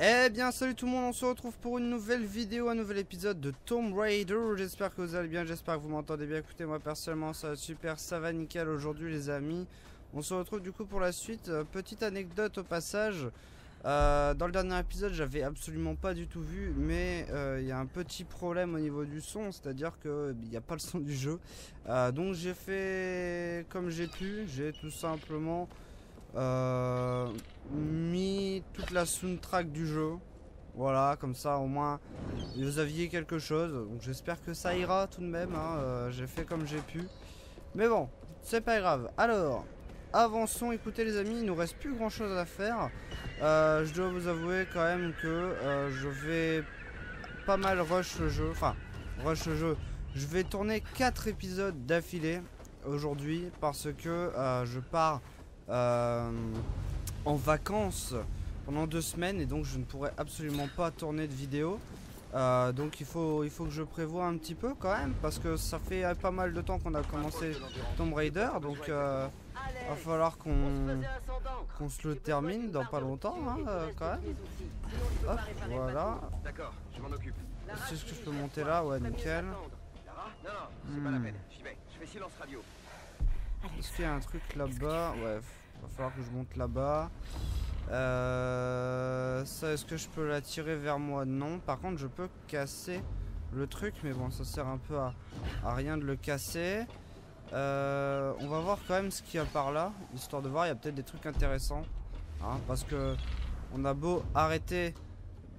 Eh bien salut tout le monde, on se retrouve pour une nouvelle vidéo, un nouvel épisode de Tomb Raider. J'espère que vous allez bien, j'espère que vous m'entendez bien. Écoutez, moi personnellement ça va super, ça va nickel aujourd'hui les amis. On se retrouve du coup pour la suite. Petite anecdote au passage, dans le dernier épisode j'avais absolument pas du tout vu, mais il y a un petit problème au niveau du son, c'est à dire que il n'y a pas le son du jeu, donc j'ai fait comme j'ai pu, j'ai tout simplement mis toute la soundtrack du jeu. Voilà, comme ça au moins vous aviez quelque chose. Donc j'espère que ça ira tout de même hein. J'ai fait comme j'ai pu, mais bon, c'est pas grave. Alors avançons, écoutez les amis, il nous reste plus grand chose à faire. Je dois vous avouer quand même que je vais pas mal rush le jeu. Enfin rush le jeu, je vais tourner 4 épisodes d'affilée aujourd'hui, parce que je pars en vacances pendant 2 semaines, et donc je ne pourrais absolument pas tourner de vidéo, donc il faut que je prévoie un petit peu quand même, parce que ça fait pas mal de temps qu'on a commencé Tomb Raider, donc va falloir qu'on se le termine dans pas longtemps hein, quand même. Hop, voilà, c'est ce que je peux monter là, ouais nickel. Est-ce qu'il y a un truc là-bas? Ouais, va falloir que je monte là-bas. Ça, est-ce que je peux l'attirer vers moi? Non. Par contre, je peux casser le truc, mais bon, ça sert un peu à rien de le casser. On va voir quand même ce qu'il y a par là, histoire de voir. Il y a peut-être des trucs intéressants, hein, parce que on a beau arrêter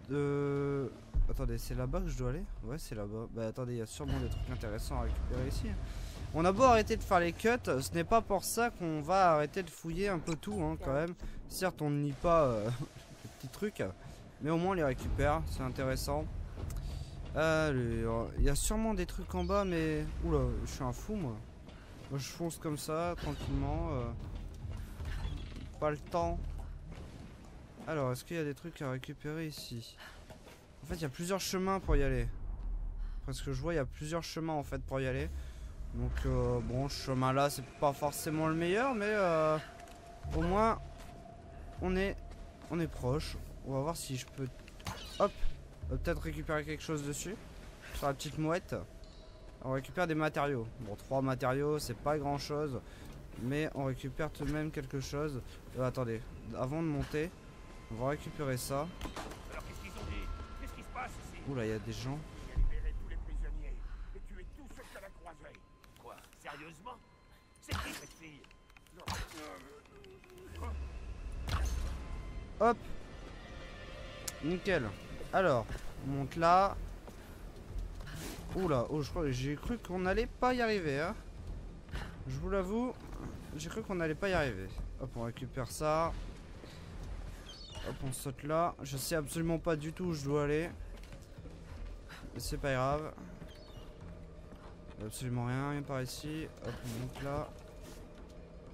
de... Attendez, c'est là-bas que je dois aller? Ouais, c'est là-bas. Bah attendez, il y a sûrement des trucs intéressants à récupérer ici. On a beau arrêter de faire les cuts, ce n'est pas pour ça qu'on va arrêter de fouiller un peu tout hein, quand même. Certes on ne nie pas les petits trucs, mais au moins on les récupère, c'est intéressant. Il y a sûrement des trucs en bas, mais... Oula, je suis un fou moi. Moi je fonce comme ça, tranquillement. Pas le temps. Alors, est-ce qu'il y a des trucs à récupérer ici? En fait il y a plusieurs chemins pour y aller. Parce que je vois il y a plusieurs chemins en fait pour y aller. Donc bon, ce chemin là c'est pas forcément le meilleur, mais au moins on est proche. On va voir si je peux, hop, peut-être récupérer quelque chose dessus, sur la petite mouette. On récupère des matériaux. Bon, 3 matériaux c'est pas grand chose, mais on récupère tout de même quelque chose. Attendez, avant de monter on va récupérer ça. Alors, qu'est-ce qu'ils ont dit? Qu'est-ce qui se passe ici? Oula, il y a des gens. Sérieusement? C'est qui cette fille? Hop, nickel. Alors, on monte là. Oula, oh, j'ai cru qu'on n'allait pas y arriver. Hein. Je vous l'avoue, j'ai cru qu'on n'allait pas y arriver. Hop, on récupère ça. Hop, on saute là. Je sais absolument pas du tout où je dois aller. Mais c'est pas grave. Absolument rien, rien par ici. Hop, on monte là.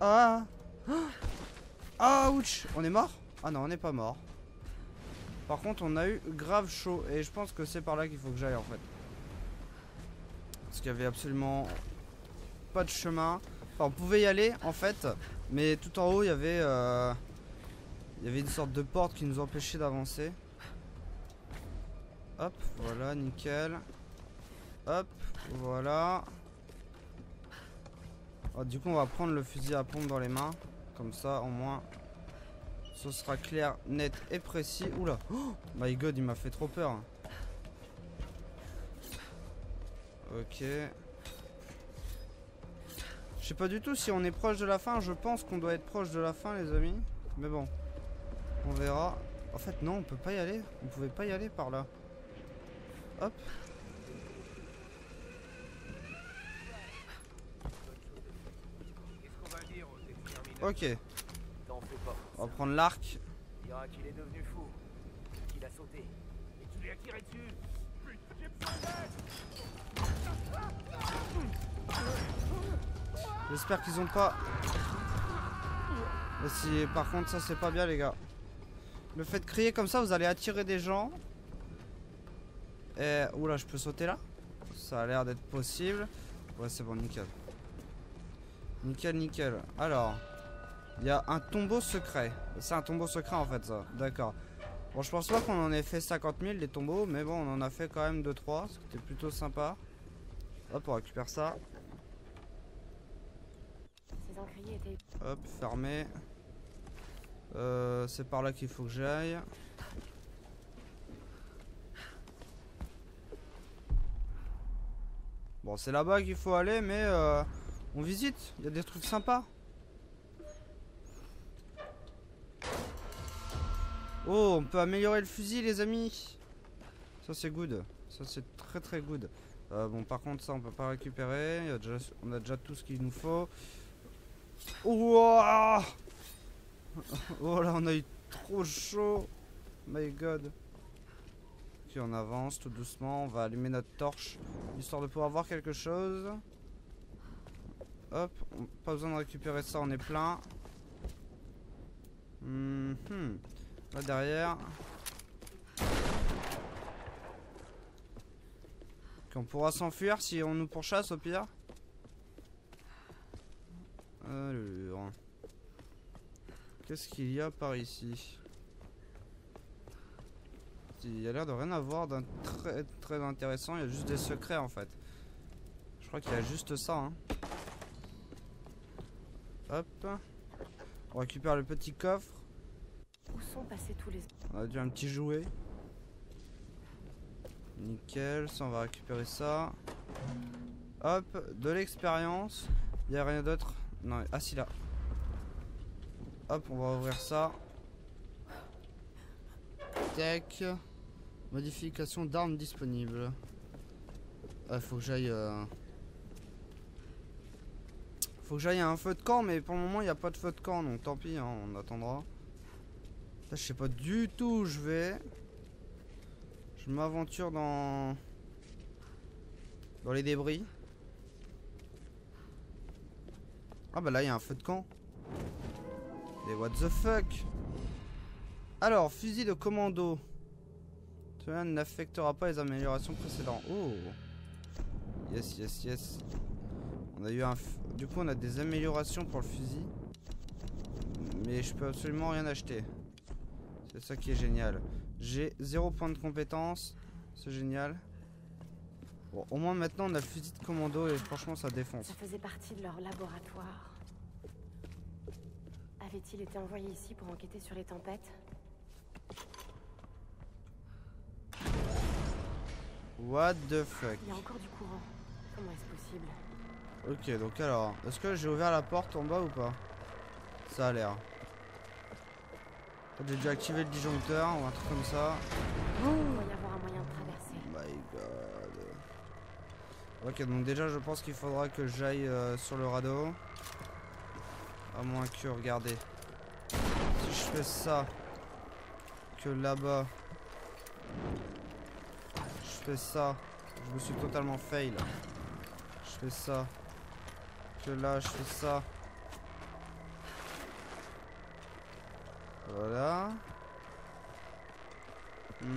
Ah, ah, ouch. On est mort? Ah non, on n'est pas mort. Par contre, on a eu grave chaud. Et je pense que c'est par là qu'il faut que j'aille en fait. Parce qu'il y avait absolument pas de chemin. Enfin, on pouvait y aller en fait. Mais tout en haut, il y avait une sorte de porte qui nous empêchait d'avancer. Hop, voilà, nickel. Hop, voilà. Alors, du coup, on va prendre le fusil à pompe dans les mains. Comme ça, au moins, ce sera clair, net et précis. Oula, oh my god, il m'a fait trop peur. Ok. Je sais pas du tout si on est proche de la fin. Je pense qu'on doit être proche de la fin, les amis. Mais bon, on verra. En fait, non, on peut pas y aller. On pouvait pas y aller par là. Hop. Ok. On va prendre l'arc. J'espère qu'ils ont pas... Mais si, par contre ça c'est pas bien les gars. Le fait de crier comme ça, vous allez attirer des gens. Et... Oula, je peux sauter là? Ça a l'air d'être possible. Ouais, c'est bon, nickel. Nickel, nickel. Alors... Il y a un tombeau secret. C'est un tombeau secret en fait ça. D'accord. Bon, je pense pas qu'on en ait fait 50 000 des tombeaux, mais bon, on en a fait quand même 2-3, ce qui était plutôt sympa. Hop, on récupère ça. Hop, fermé. C'est par là qu'il faut que j'aille. Bon, c'est là-bas qu'il faut aller, mais on visite, il y a des trucs sympas. Oh, on peut améliorer le fusil, les amis. Ça, c'est good. Ça, c'est très très good. Bon, par contre, ça, on peut pas récupérer. On a déjà tout ce qu'il nous faut. Ouah. Oh là, on a eu trop chaud. My god. Ok, on avance tout doucement. On va allumer notre torche, histoire de pouvoir voir quelque chose. Hop, pas besoin de récupérer ça, on est plein. Là derrière. Qu'on pourra s'enfuir si on nous pourchasse au pire. Alors. Qu'est-ce qu'il y a par ici? Il y a l'air de rien avoir d'un très intéressant. Il y a juste des secrets en fait. Je crois qu'il y a juste ça. Hein. Hop. On récupère le petit coffre. Où sont passés tous les... On a dû un petit jouet. Nickel, ça on va récupérer ça. Hop, de l'expérience. Il n'y a rien d'autre. Non, ah si là. Hop, on va ouvrir ça. Tac. Modification d'armes disponibles. Ah, faut que j'aille... Faut que j'aille à un feu de camp, mais pour le moment il n'y a pas de feu de camp, donc tant pis, hein, on attendra. Là, je sais pas du tout où je vais. Je m'aventure dans les débris. Ah bah là il y a un feu de camp. Mais what the fuck. Alors, fusil de commando. Cela n'affectera pas les améliorations précédentes. Oh. Yes, yes, yes. On a eu du coup on a des améliorations pour le fusil. Mais je peux absolument rien acheter. C'est ça qui est génial. J'ai 0 point de compétence. C'est génial. Bon, au moins maintenant on a le fusil de commando et franchement ça défonce. Ça faisait partie de leur laboratoire. Avait-il été envoyé ici pour enquêter sur les tempêtes? What the fuck? Il y a encore du courant. Comment est-ce possible? Ok, donc alors, est-ce que j'ai ouvert la porte en bas ou pas? Ça a l'air. J'ai déjà activé le disjoncteur ou un truc comme ça. Oh, il doit y avoir un moyen de traverser. My god. Ok, donc déjà je pense qu'il faudra que j'aille sur le radeau. À moins que, regardez. Si je fais ça, que là-bas, je fais ça, je me suis totalement fail. Je fais ça, que là, je fais ça. Voilà. Si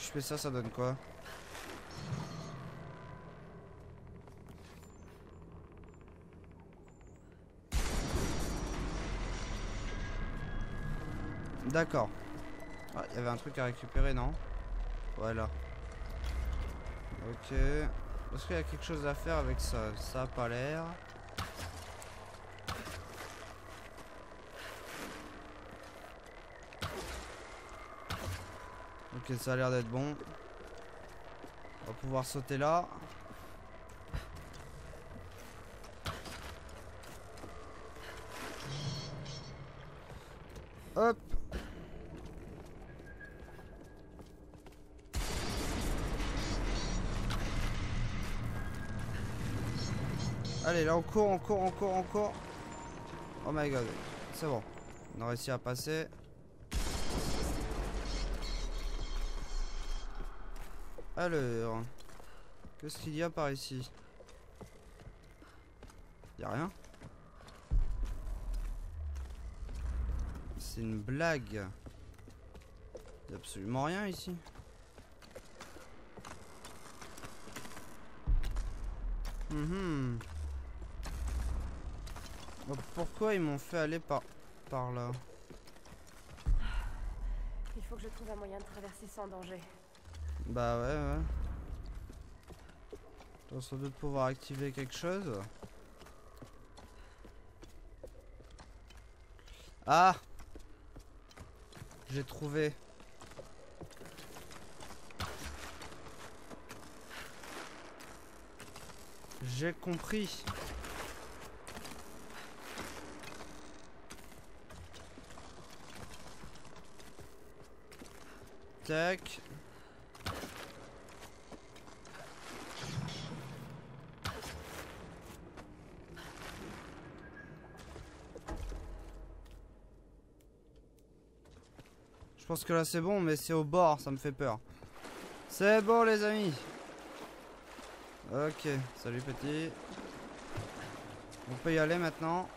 je fais ça, ça donne quoi? D'accord. Ah, il y avait un truc à récupérer, non? Voilà. Ok. Est-ce qu'il y a quelque chose à faire avec ça? Ça a pas l'air. Ok, ça a l'air d'être bon. On va pouvoir sauter là. Hop. Allez, là on court. Oh my god, c'est bon. On a réussi à passer. Alors, qu'est-ce qu'il y a par ici? Il n'y a rien. C'est une blague. Il n'y a absolument rien ici. Pourquoi ils m'ont fait aller par par là. Il faut que je trouve un moyen de traverser sans danger. Bah ouais. Je dois sans doute pouvoir activer quelque chose. Ah! J'ai trouvé. J'ai compris. Tac. Je pense que là c'est bon, mais c'est au bord, ça me fait peur. C'est bon les amis. Ok, salut petit. On peut y aller maintenant.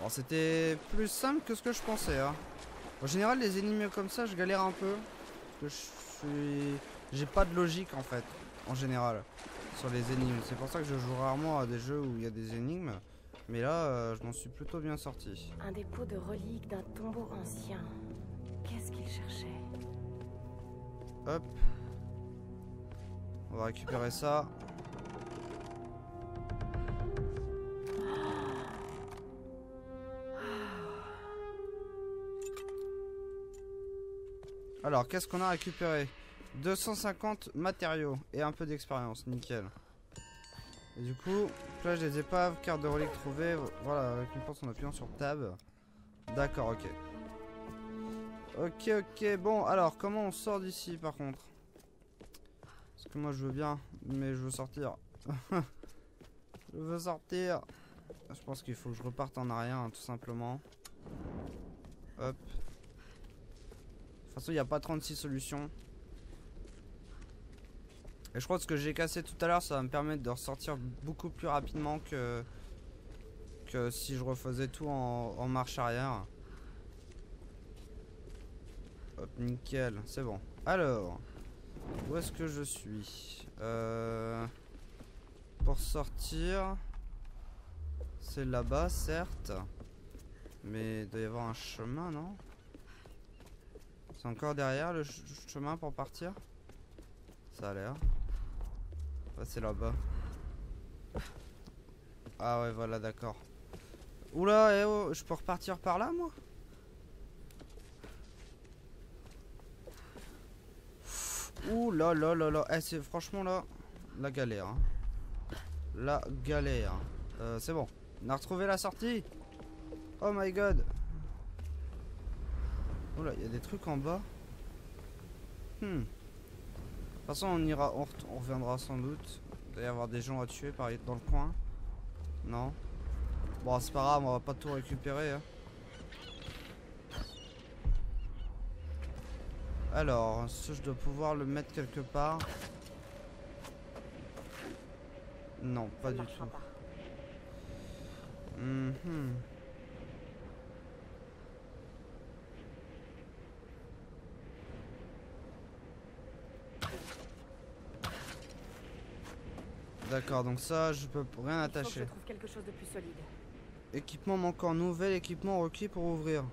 Bon, c'était plus simple que ce que je pensais. Hein. En général, les ennemis comme ça, je galère un peu. Parce que j'ai pas de logique en fait, en général, sur les énigmes. C'est pour ça que je joue rarement à des jeux où il y a des énigmes. Mais là, je m'en suis plutôt bien sorti. Un dépôt de reliques d'un tombeau ancien. Qu'est-ce qu'il cherchait? Hop. On va récupérer ça. Alors, qu'est-ce qu'on a récupéré? 250 matériaux et un peu d'expérience, nickel. Et du coup, plage des épaves, carte de relique trouvée, voilà, récompense en appuyant sur tab. D'accord, ok. Ok, bon, alors, comment on sort d'ici, par contre? Parce que moi, je veux bien, mais je veux sortir. Je veux sortir. Je pense qu'il faut que je reparte en arrière, hein, tout simplement. Hop. De toute façon, il n'y a pas 36 solutions. Et je crois que ce que j'ai cassé tout à l'heure, ça va me permettre de ressortir beaucoup plus rapidement que si je refaisais tout en marche arrière. Hop, nickel, c'est bon. Alors, où est-ce que je suis? Pour sortir, c'est là-bas, certes. Mais il doit y avoir un chemin, non? C'est encore derrière le chemin pour partir? Ça a l'air. Ouais, c'est là-bas. Ah ouais, voilà, d'accord. Oula, eh oh, je peux repartir par là, moi? Oula, là, là, là. Eh, c'est franchement, là, la galère. Hein. La galère. C'est bon. On a retrouvé la sortie. Oh my god. Oula, il y a des trucs en bas. De toute façon, on ira, on reviendra sans doute. Il doit y avoir des gens à tuer par dans le coin. Non. Bon, c'est pas grave, on va pas tout récupérer. Hein. Alors, je dois pouvoir le mettre quelque part. Non, pas du tout. D'accord, donc ça, je peux rien attacher. Je trouve quelque chose de plus solide. Équipement manquant, nouvel équipement requis pour ouvrir.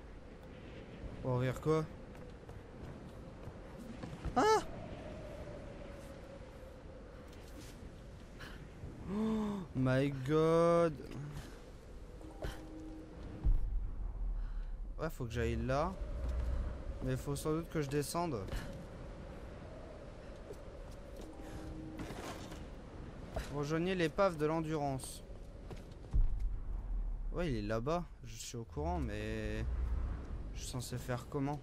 Pour ouvrir quoi? Ah oh my god. Ouais, faut que j'aille là. Mais il faut sans doute que je descende. Rejoignez l'épave de l'endurance. Ouais, il est là-bas. Je suis au courant, mais je suis censé faire comment?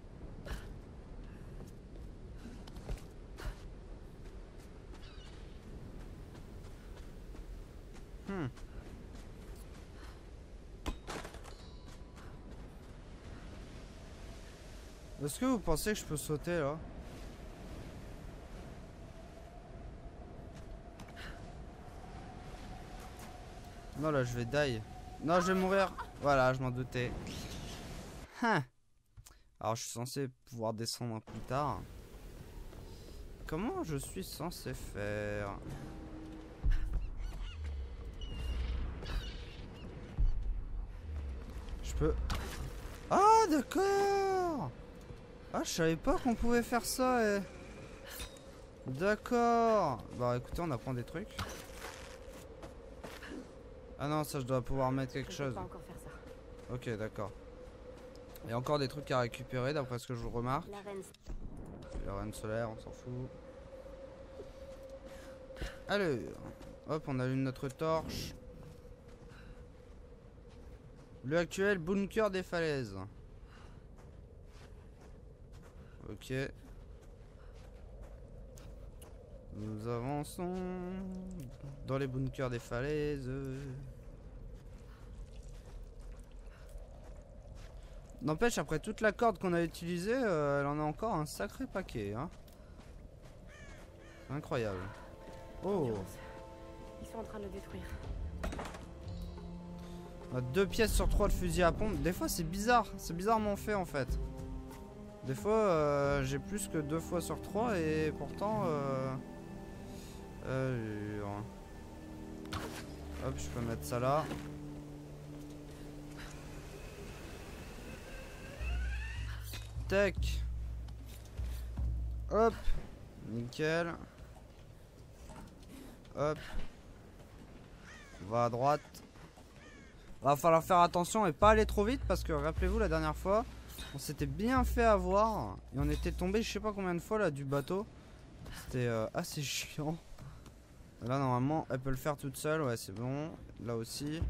Est-ce que vous pensez que je peux sauter là? Non, là je vais die. Non, je vais mourir. Voilà, je m'en doutais. Alors je suis censé pouvoir descendre plus tard. Comment je suis censé faire? peux... Ah d'accord. Ah je savais pas qu'on pouvait faire ça eh. D'accord. Bah écoutez on apprend des trucs. Ah non ça je dois pouvoir mettre quelque chose. Ok d'accord. Il y a encore des trucs à récupérer d'après ce que je vous remarque. La reine solaire on s'en fout. Allez, hop on allume notre torche. Le actuel bunker des falaises. Ok. Nous avançons dans les bunkers des falaises. N'empêche, après toute la corde qu'on a utilisée, elle en a encore un sacré paquet. Hein. Incroyable. Oh. Ils sont en train de le détruire. 2 pièces sur 3 de fusil à pompe. Des fois c'est bizarre, c'est bizarrement fait en fait. Des fois j'ai plus que 2 fois sur 3 et pourtant hop je peux mettre ça là. Tac. Hop. Nickel. Hop. On va à droite. Va falloir faire attention et pas aller trop vite parce que rappelez-vous la dernière fois on s'était bien fait avoir et on était tombé je sais pas combien de fois là du bateau. C'était assez chiant. Là normalement elle peut le faire toute seule. Ouais c'est bon. Là aussi.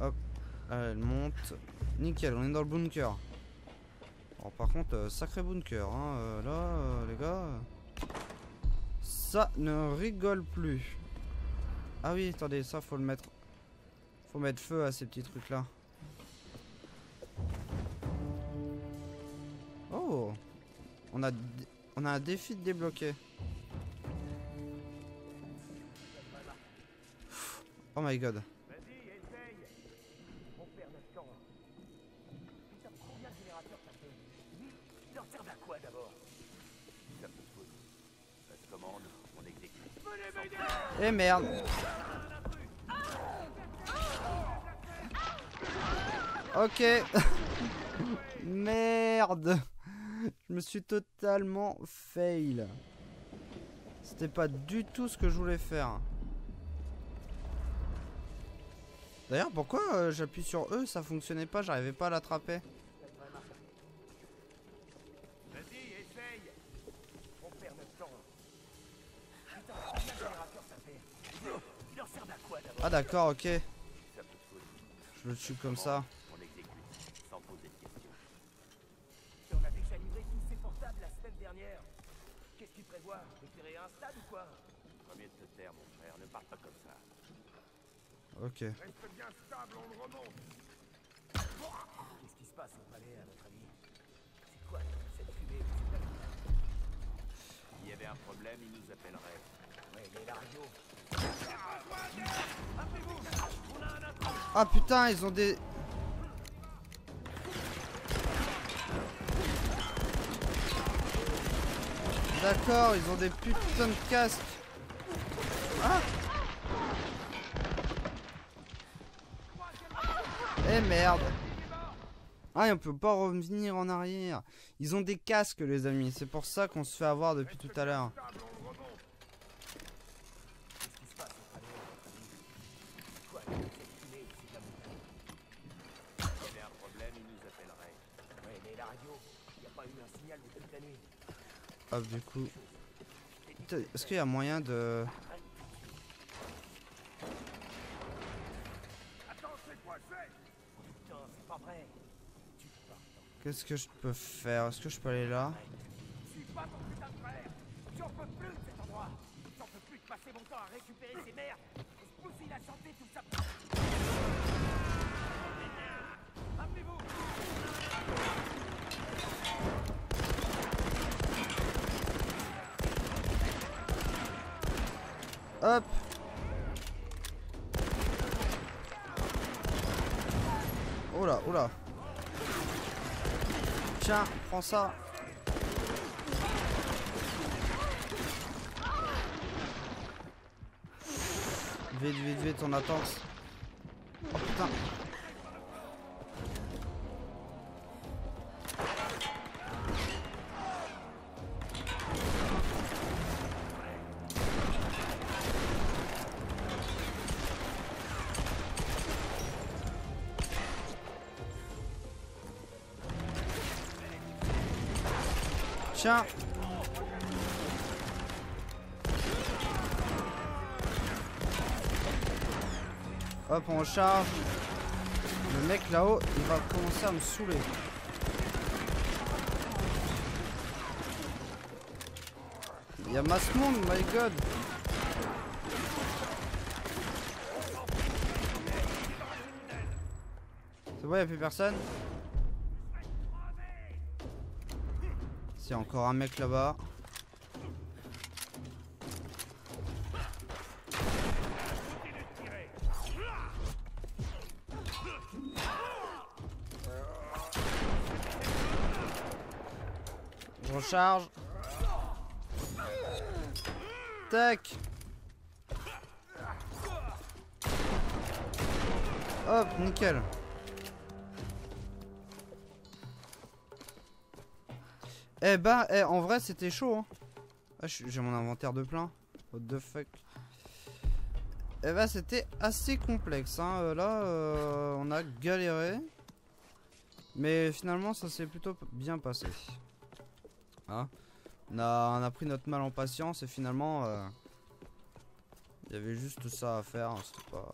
Hop. Elle monte. Nickel on est dans le bunker. Alors par contre sacré bunker hein. Là les gars ça ne rigole plus. Ah oui attendez ça faut le mettre. Faut mettre feu à ces petits trucs là. Oh. On a un défi de débloquer. Oh my god. Eh merde. Ok. Merde. Je me suis totalement fail. C'était pas du tout ce que je voulais faire. D'ailleurs pourquoi j'appuie sur E ça fonctionnait pas, j'arrivais pas à l'attraper. Ah d'accord ok. Je le tue comme ça. Ok. Ah putain, ils ont des... D'accord, ils ont des putains de casques. Ah. Eh merde. Ah et on peut pas revenir en arrière. Ils ont des casques les amis. C'est pour ça qu'on se fait avoir depuis tout à l'heure. Hop du coup. Est-ce qu'il y a moyen de... Qu'est-ce que je peux faire? Est-ce que je peux aller là? Hop. Oh là, oh là. Tiens, prends ça. Vite, vite, vite, on attend. Oh putain. Tiens. Hop, on charge. Le mec là-haut, il va commencer à me saouler. Il y a masse monde, my god. C'est bon, il n'y a plus personne. C'est encore un mec là-bas. Je recharge. Tac. Hop, nickel. Eh bah, eh, en vrai c'était chaud hein. Ah, j'ai mon inventaire de plein. What the fuck. Eh bah c'était assez complexe hein. Là on a galéré. Mais finalement ça s'est plutôt bien passé hein. On a pris notre mal en patience. Et finalement il y avait juste ça à faire hein.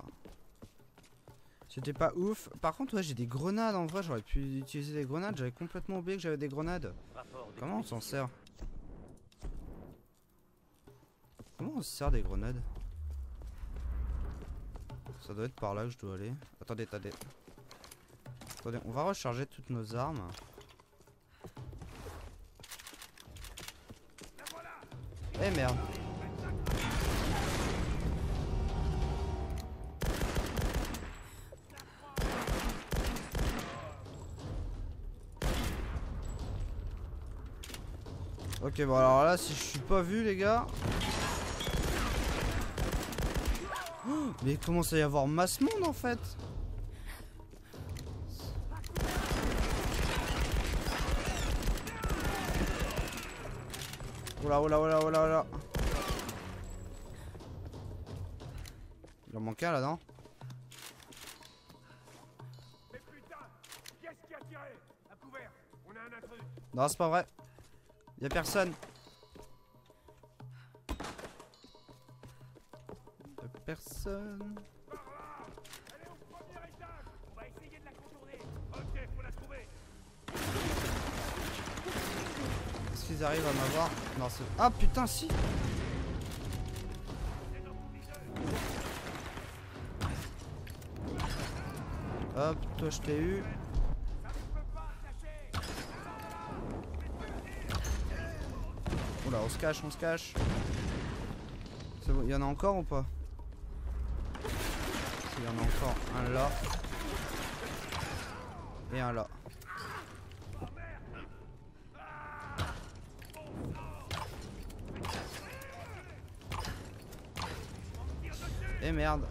C'était pas ouf. Par contre ouais, j'ai des grenades en vrai, j'aurais pu utiliser des grenades, j'avais complètement oublié que j'avais des grenades. Comment on s'en sert? Comment on se sert des grenades? Ça doit être par là que je dois aller. Attendez, attendez. Attendez, on va recharger toutes nos armes. Eh merde. Ok, bon alors là si je suis pas vu les gars. Oh, mais il commence à y avoir masse monde en fait. Oula oula oula oula oula. Il en manque un là non? Mais putain, qu'est-ce qui a tiré? À couvert, on a un intrus. Non c'est pas vrai. Y'a personne. Y'a personne. Allez au premier étage. On va essayer de la contourner. Ok, faut la trouver. Est-ce qu'ils arrivent à m'avoir? Non c'est... Ah putain si. Hop, toi je t'ai eu. Oula, on se cache, on se cache. C'est bon, il y en a encore ou pas? Il y en a encore un là. Et un là. Et merde.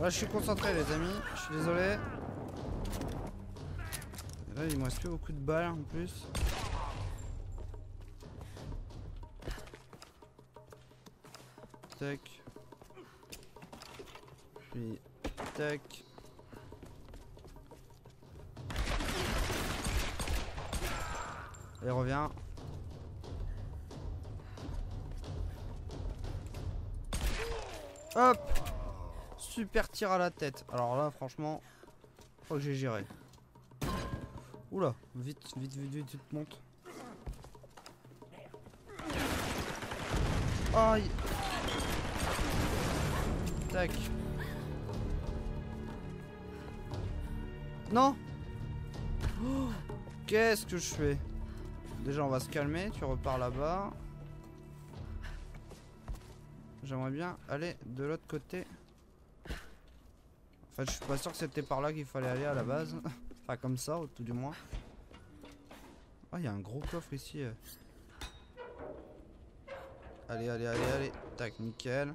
Là je suis concentré les amis, je suis désolé. Et là il me reste plus beaucoup de balles en plus. Tac. Puis tac. Allez reviens. Hop. Super tir à la tête. Alors là franchement je crois que j'ai géré. Oula, vite vite vite vite vite monte. Aïe. Tac. Non oh, qu'est-ce que je fais? Déjà on va se calmer. Tu repars là-bas. J'aimerais bien aller de l'autre côté. En fait, je suis pas sûr que c'était par là qu'il fallait aller à la base. Enfin, comme ça, au tout du moins. Ah, il y a un gros coffre ici. Allez, allez, allez, allez. Tac, nickel.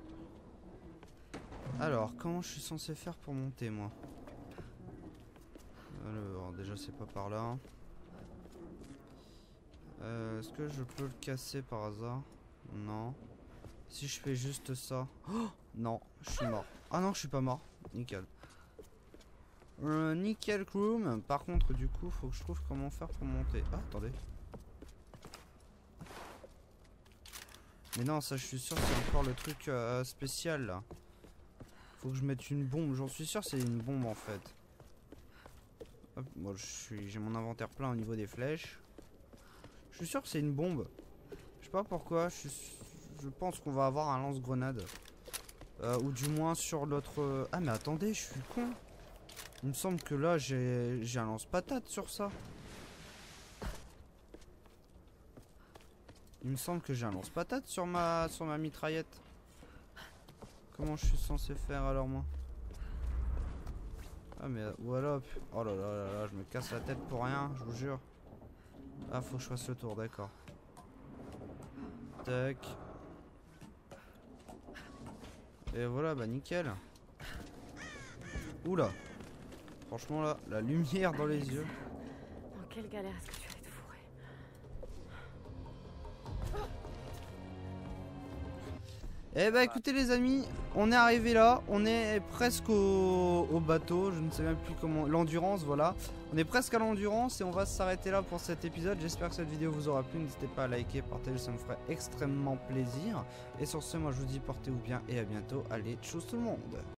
Alors, comment je suis censé faire pour monter, moi? Alors, déjà, c'est pas par là. Est-ce que je peux le casser par hasard? Non. Si je fais juste ça... Oh non, je suis mort. Ah non, je suis pas mort. Nickel. Nickel Chrome. Par contre, du coup, faut que je trouve comment faire pour monter. Ah, attendez. Mais non, ça, je suis sûr, c'est encore le truc spécial, là. Faut que je mette une bombe. J'en suis sûr, c'est une bombe, en fait. Hop, moi, j'ai mon inventaire plein au niveau des flèches. Je suis sûr que c'est une bombe. Je sais pas pourquoi, je pense qu'on va avoir un lance-grenade. Ou du moins sur l'autre... Ah mais attendez, je suis con. Il me semble que là, j'ai un lance-patate sur ça. Il me semble que j'ai un lance-patate sur ma mitraillette. Comment je suis censé faire alors, moi? Ah mais... Voilà. Oh là là là là, je me casse la tête pour rien, je vous jure. Ah, faut que je fasse le tour, d'accord. Tac. Et voilà, bah nickel. Oula. Franchement là, la lumière dans les yeux. Dans quelle galère est-ce que tu vas être fourré? Eh bah écoutez les amis, on est arrivé là, on est presque au bateau, je ne sais même plus comment... L'Endurance, voilà. On est presque à l'Endurance et on va s'arrêter là pour cet épisode. J'espère que cette vidéo vous aura plu. N'hésitez pas à liker, partager, ça me ferait extrêmement plaisir. Et sur ce, moi je vous dis portez-vous bien et à bientôt. Allez, tchuss tout le monde!